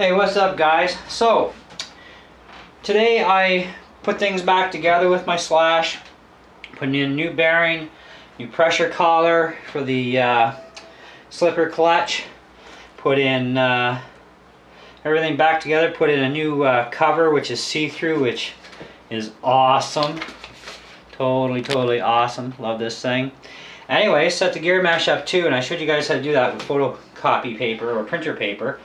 Hey, what's up guys? So today I put things back together with my Slash, putting in a new bearing, new pressure collar for the slipper clutch, put in everything back together, put in a new cover which is see-through, which is awesome. Totally awesome. Love this thing. Anyway, set the gear mesh up too, and I showed you guys how to do that with photocopy paper or printer paper.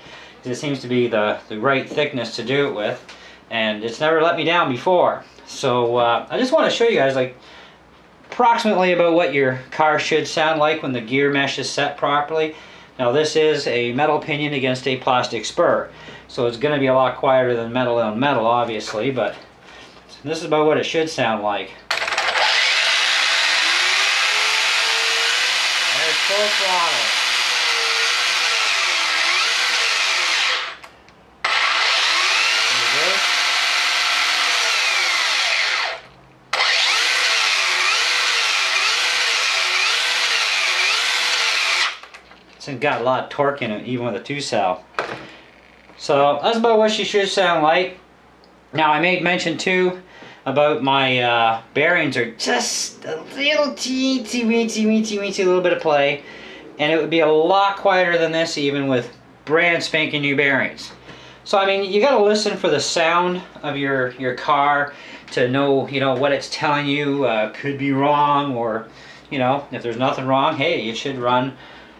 It seems to be the right thickness to do it with, and it's never let me down before. So I just want to show you guys like approximately about what your car should sound like when the gear mesh is set properly. Now this is a metal pinion against a plastic spur, so it's going to be a lot quieter than metal on metal obviously, but this is about what it should sound like. There's full throttle. It's got a lot of torque in it, even with a 2-cell. So that's about what she should sound like. Now I made mention too about my bearings are just a little teensy weensy little bit of play, and it would be a lot quieter than this even with brand spanking new bearings. So I mean, you got to listen for the sound of your car to know, you know, what it's telling you could be wrong, or you know, if there's nothing wrong, hey, it should run,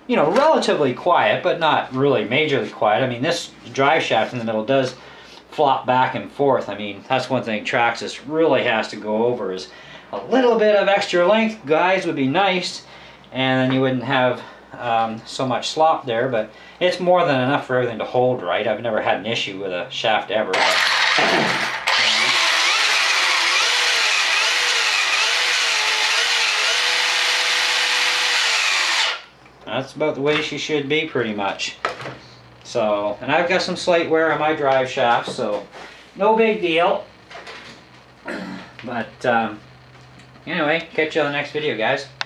you know, relatively quiet, but not really majorly quiet. I mean, this drive shaft in the middle does flop back and forth. I mean, that's one thing Traxxas really has to go over, is a little bit of extra length, guys, would be nice, and then you wouldn't have so much slop there, but it's more than enough for everything to hold right. I've never had an issue with a shaft ever. But that's about the way she should be, pretty much. So, and I've got some slight wear on my drive shaft, so no big deal. But anyway, catch you on the next video, guys.